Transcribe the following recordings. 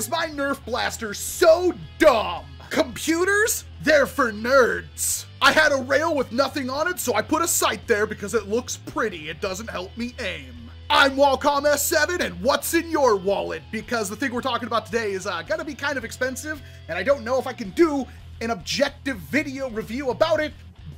is my Nerf blaster so dumb? Computers? They're for nerds. I had a rail with nothing on it, so I put a sight there because it looks pretty. It doesn't help me aim. I'm Walcom S7, and what's in your wallet? Because the thing we're talking about today is gonna be kind of expensive, and I don't know if I can do an objective video review about it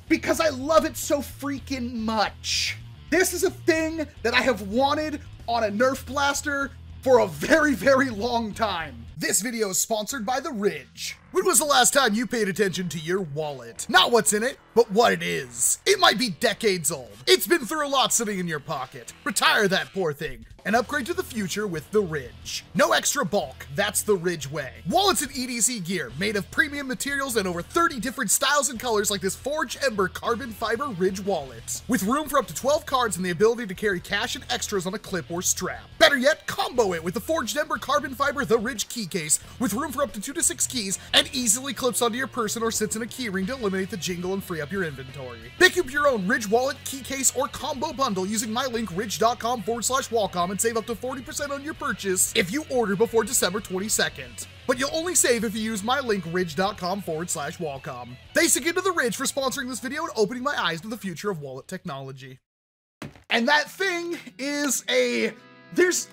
because I love it so freaking much. This is a thing that I have wanted on a Nerf blaster for a very, very long time. This video is sponsored by The Ridge. When was the last time you paid attention to your wallet? Not what's in it, but what it is. It might be decades old. It's been through a lot sitting in your pocket. Retire that poor thing and upgrade to the future with The Ridge. No extra bulk, that's The Ridge way. Wallets and EDC gear made of premium materials and over 30 different styles and colors like this Forge Ember Carbon Fiber Ridge wallet. With room for up to 12 cards and the ability to carry cash and extras on a clip or strap. Better yet, combo it with the Forged Ember Carbon Fiber The Ridge key case with room for up to 2 to 6 keys and easily clips onto your person or sits in a keyring to eliminate the jingle and free up your inventory. Pick up your own Ridge wallet, key case, or combo bundle using my link ridge.com/Walcom and save up to 40% on your purchase if you order before December 22nd. But you'll only save if you use my link ridge.com/Walcom. Thanks again to The Ridge for sponsoring this video and opening my eyes to the future of wallet technology. And that thing is a...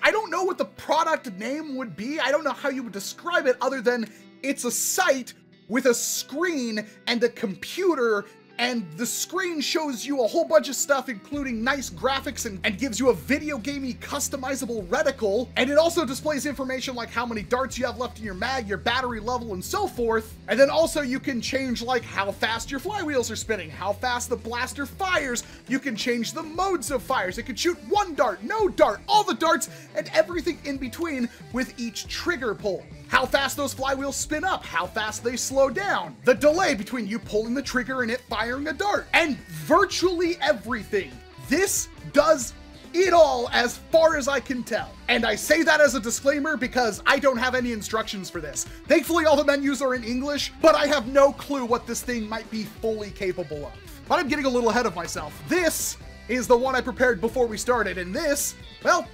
I don't know what the product name would be. I don't know how you would describe it other than it's a sight with a screen and a computer, and the screen shows you a whole bunch of stuff, including nice graphics and gives you a video gamey customizable reticle. And it also displays information like how many darts you have left in your mag, your battery level, and so forth. And then also you can change like how fast your flywheels are spinning, how fast the blaster fires. You can change the modes of fires. It can shoot one dart, no dart, all the darts, and everything in between with each trigger pull. How fast those flywheels spin up, how fast they slow down, the delay between you pulling the trigger and it firing a dart, and virtually everything. This does it all as far as I can tell. And I say that as a disclaimer because I don't have any instructions for this. Thankfully, all the menus are in English, but I have no clue what this thing might be fully capable of. But I'm getting a little ahead of myself. This is the one I prepared before we started, and this, well,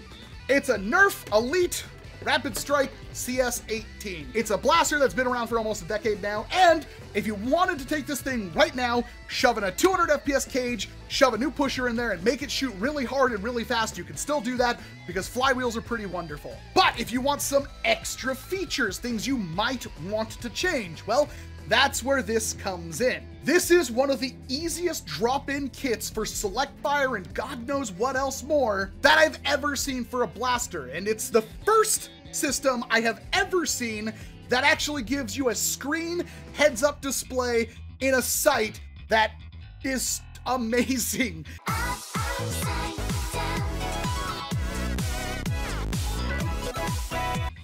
it's a Nerf Elite Rapid Strike CS18. It's a blaster that's been around for almost a decade now, and if you wanted to take this thing right now, shove in a 200 FPS cage, shove a new pusher in there, and make it shoot really hard and really fast, you can still do that because flywheels are pretty wonderful. But if you want some extra features, things you might want to change, well, that's where this comes in. This is one of the easiest drop-in kits for select fire and God knows what else more that I've ever seen for a blaster, and it's the first system I have ever seen that actually gives you a screen heads-up display in a sight that is amazing.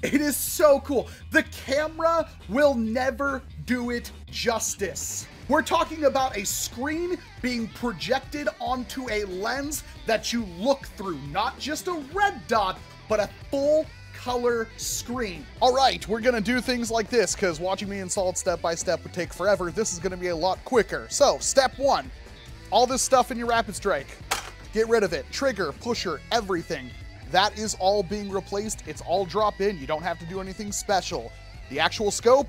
It is so cool. The camera will never do it justice. We're talking about a screen being projected onto a lens that you look through, not just a red dot, but a full color screen. All right, we're gonna do things like this because watching me install step by step would take forever. This is gonna be a lot quicker. So step one, all this stuff in your Rapid Strike, get rid of it. Trigger, pusher, everything. That is all being replaced. It's all drop in. You don't have to do anything special. The actual scope,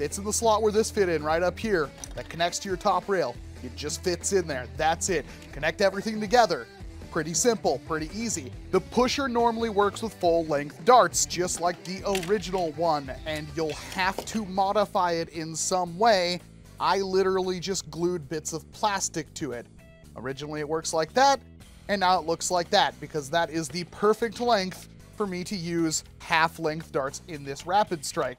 it's in the slot where this fit in right up here that connects to your top rail. It just fits in there. That's it. Connect everything together. Pretty simple, pretty easy. The pusher normally works with full length darts, just like the original one, and you'll have to modify it in some way. I literally just glued bits of plastic to it. Originally it works like that. And now it looks like that because that is the perfect length for me to use half-length darts in this Rapid Strike.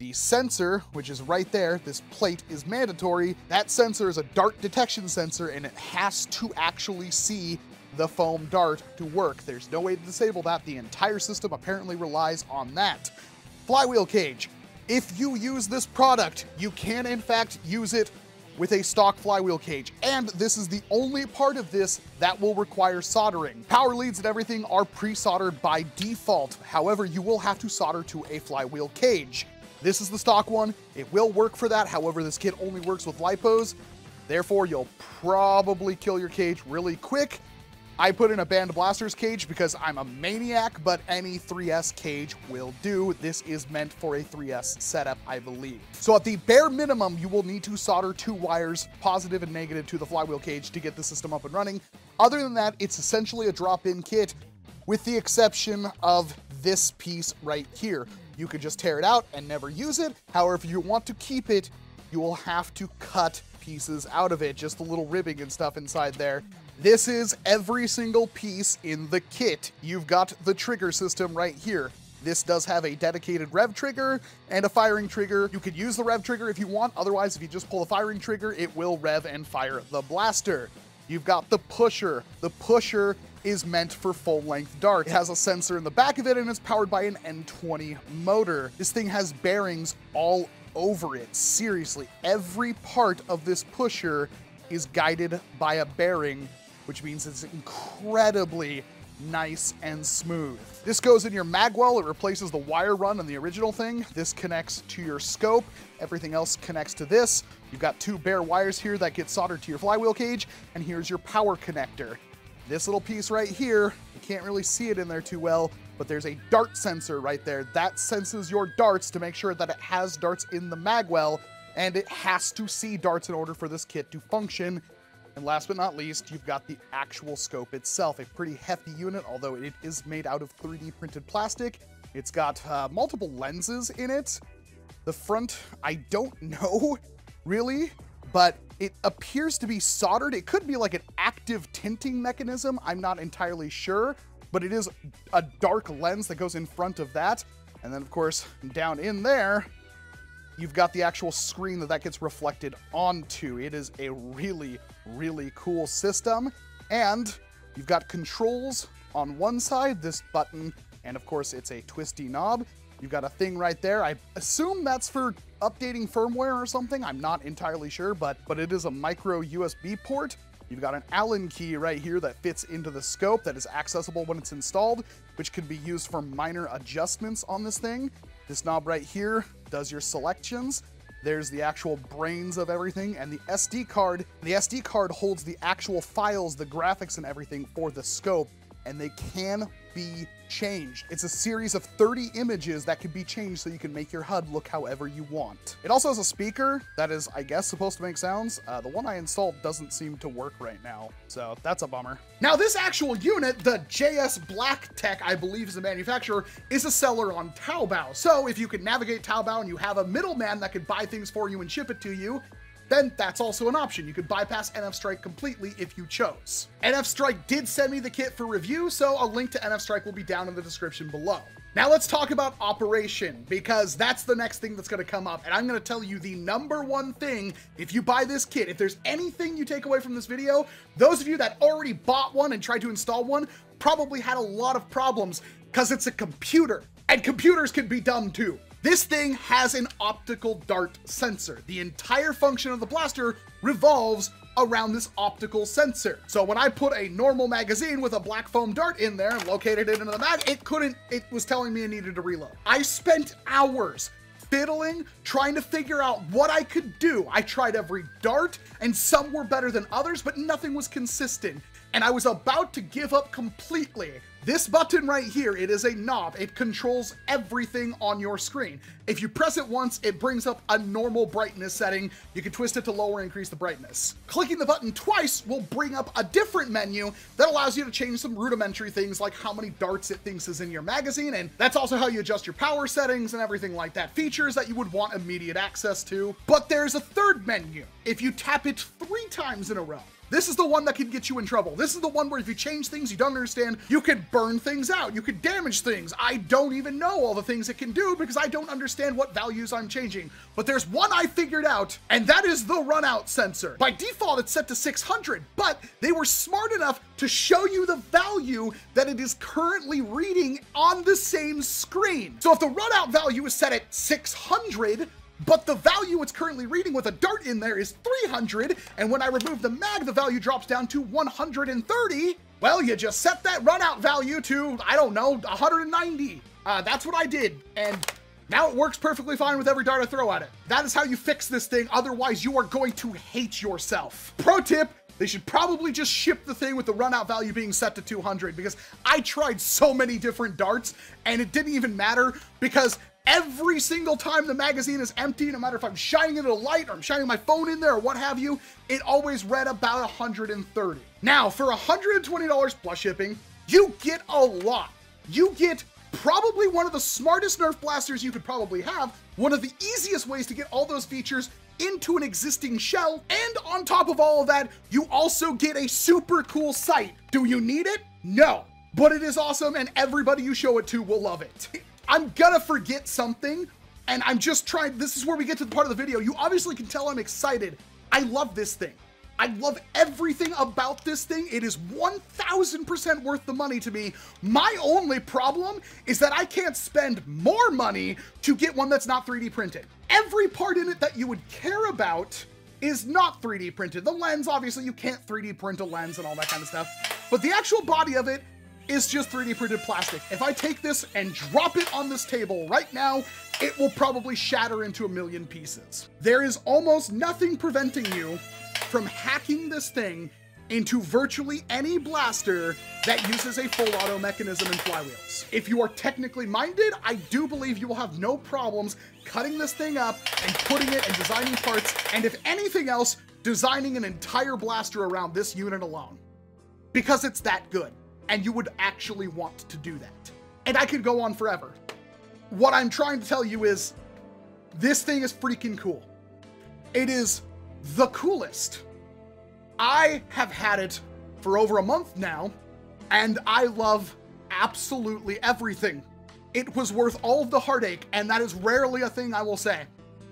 The sensor, which is right there, this plate is mandatory. That sensor is a dart detection sensor and it has to actually see the foam dart to work. There's no way to disable that. The entire system apparently relies on that. Flywheel cage. If you use this product, you can in fact use it with a stock flywheel cage, and this is the only part of this that will require soldering. Power leads and everything are pre-soldered by default. However, you will have to solder to a flywheel cage. This is the stock one. It will work for that. However, this kit only works with lipos. Therefore, you'll probably kill your cage really quick. I put in a Banned Blasters cage because I'm a maniac, but any 3S cage will do. This is meant for a 3S setup, I believe. So at the bare minimum, you will need to solder two wires, positive and negative, to the flywheel cage to get the system up and running. Other than that, it's essentially a drop-in kit, with the exception of this piece right here. You could just tear it out and never use it. However, if you want to keep it, you will have to cut pieces out of it, just the little ribbing and stuff inside there. This is every single piece in the kit. You've got the trigger system right here. This does have a dedicated rev trigger and a firing trigger. You could use the rev trigger if you want. Otherwise, if you just pull the firing trigger, it will rev and fire the blaster. You've got the pusher. The pusher is meant for full-length dart. It has a sensor in the back of it, and it's powered by an N20 motor. This thing has bearings all over it. Seriously, every part of this pusher is guided by a bearing, which means it's incredibly nice and smooth. This goes in your magwell. It replaces the wire run on the original thing. This connects to your scope. Everything else connects to this. You've got two bare wires here that get soldered to your flywheel cage, and here's your power connector. This little piece right here, you can't really see it in there too well, but there's a dart sensor right there. That senses your darts to make sure that it has darts in the magwell, and it has to see darts in order for this kit to function. And last but not least, you've got the actual scope itself, a pretty hefty unit, although it is made out of 3D printed plastic. It's got multiple lenses in it. The front, I don't know, really, but it appears to be soldered. It could be like an active tinting mechanism. I'm not entirely sure, but it is a dark lens that goes in front of that. And then, of course, down in there, you've got the actual screen that gets reflected onto. It is a really, really cool system. And you've got controls on one side, this button, and of course it's a twisty knob. You've got a thing right there. I assume that's for updating firmware or something. I'm not entirely sure, but it is a micro USB port. You've got an Allen key right here that fits into the scope that is accessible when it's installed, which can be used for minor adjustments on this thing. This knob right here does your selections. There's the actual brains of everything and the SD card. The SD card holds the actual files, the graphics and everything for the scope, and they can be changed. It's a series of 30 images that can be changed so you can make your HUD look however you want. It also has a speaker that is, I guess, supposed to make sounds. The one I installed doesn't seem to work right now, so that's a bummer. Now this actual unit, the JS Black Tech, I believe is the manufacturer, is a seller on Taobao. So if you can navigate Taobao and you have a middleman that could buy things for you and ship it to you, then that's also an option. You could bypass NF Strike completely if you chose. NF Strike did send me the kit for review, so a link to NF Strike will be down in the description below. Now let's talk about operation, because that's the next thing that's gonna come up, and I'm gonna tell you the #1 thing if you buy this kit. If there's anything you take away from this video, those of you that already bought one and tried to install one probably had a lot of problems, because it's a computer, and computers can be dumb too. This thing has an optical dart sensor. The entire function of the blaster revolves around this optical sensor. So when I put a normal magazine with a black foam dart in there and located it into the mag, it was telling me it needed to reload. I spent hours fiddling, trying to figure out what I could do. I tried every dart, and some were better than others, but nothing was consistent. And I was about to give up completely. This button right here, it is a knob. It controls everything on your screen. If you press it once, it brings up a normal brightness setting. You can twist it to lower or increase the brightness. Clicking the button twice will bring up a different menu that allows you to change some rudimentary things like how many darts it thinks is in your magazine, and that's also how you adjust your power settings and everything like that, features that you would want immediate access to. But there's a third menu. If you tap it 3 times in a row, this is the one that can get you in trouble. This is the one where if you change things you don't understand, you could burn things out, you could damage things. I don't even know all the things it can do because I don't understand what values I'm changing. But there's one I figured out, and that is the runout sensor. By default, it's set to 600, but they were smart enough to show you the value that it is currently reading on the same screen. So if the runout value is set at 600, but the value it's currently reading with a dart in there is 300, and when I remove the mag, the value drops down to 130. Well, you just set that runout value to, I don't know, 190. That's what I did, and now it works perfectly fine with every dart I throw at it. That is how you fix this thing, otherwise you are going to hate yourself. Pro tip, They should probably just ship the thing with the runout value being set to 200, because I tried so many different darts and it didn't even matter, because every single time the magazine is empty, no matter if I'm shining it at a light or I'm shining my phone in there or what have you, it always read about 130. Now, for $120 plus shipping, you get a lot. You get probably one of the smartest Nerf blasters you could probably have, one of the easiest ways to get all those features into an existing shell, and on top of all of that, you also get a super cool sight. Do you need it? No, but it is awesome, and everybody you show it to will love it. I'm gonna forget something, and I'm just trying, this is where we get to the part of the video. You obviously can tell I'm excited. I love this thing. I love everything about this thing. It is 1,000% worth the money to me. My only problem is that I can't spend more money to get one that's not 3D printed. Every part in it that you would care about is not 3D printed. The lens, obviously you can't 3D print a lens and all that kind of stuff, but the actual body of it is just 3D printed plastic. If I take this and drop it on this table right now, it will probably shatter into a million pieces. There is almost nothing preventing you from hacking this thing into virtually any blaster that uses a full auto mechanism and flywheels. If you are technically minded, I do believe you will have no problems cutting this thing up and putting it and designing parts, and if anything else, designing an entire blaster around this unit alone. Because it's that good, and you would actually want to do that. And I could go on forever. What I'm trying to tell you is, this thing is freaking cool. It is the coolest. I have had it for over a month now, and I love absolutely everything. It was worth all of the heartache, and that is rarely a thing I will say.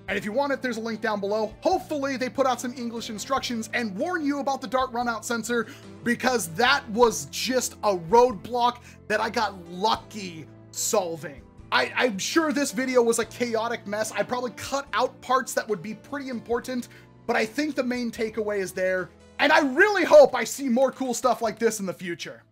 And if you want it, there's a link down below. Hopefully they put out some English instructions and warn you about the dart runout sensor, because that was just a roadblock that I got lucky solving. I'm sure this video was a chaotic mess. I probably cut out parts that would be pretty important, but I think the main takeaway is there, and I really hope I see more cool stuff like this in the future.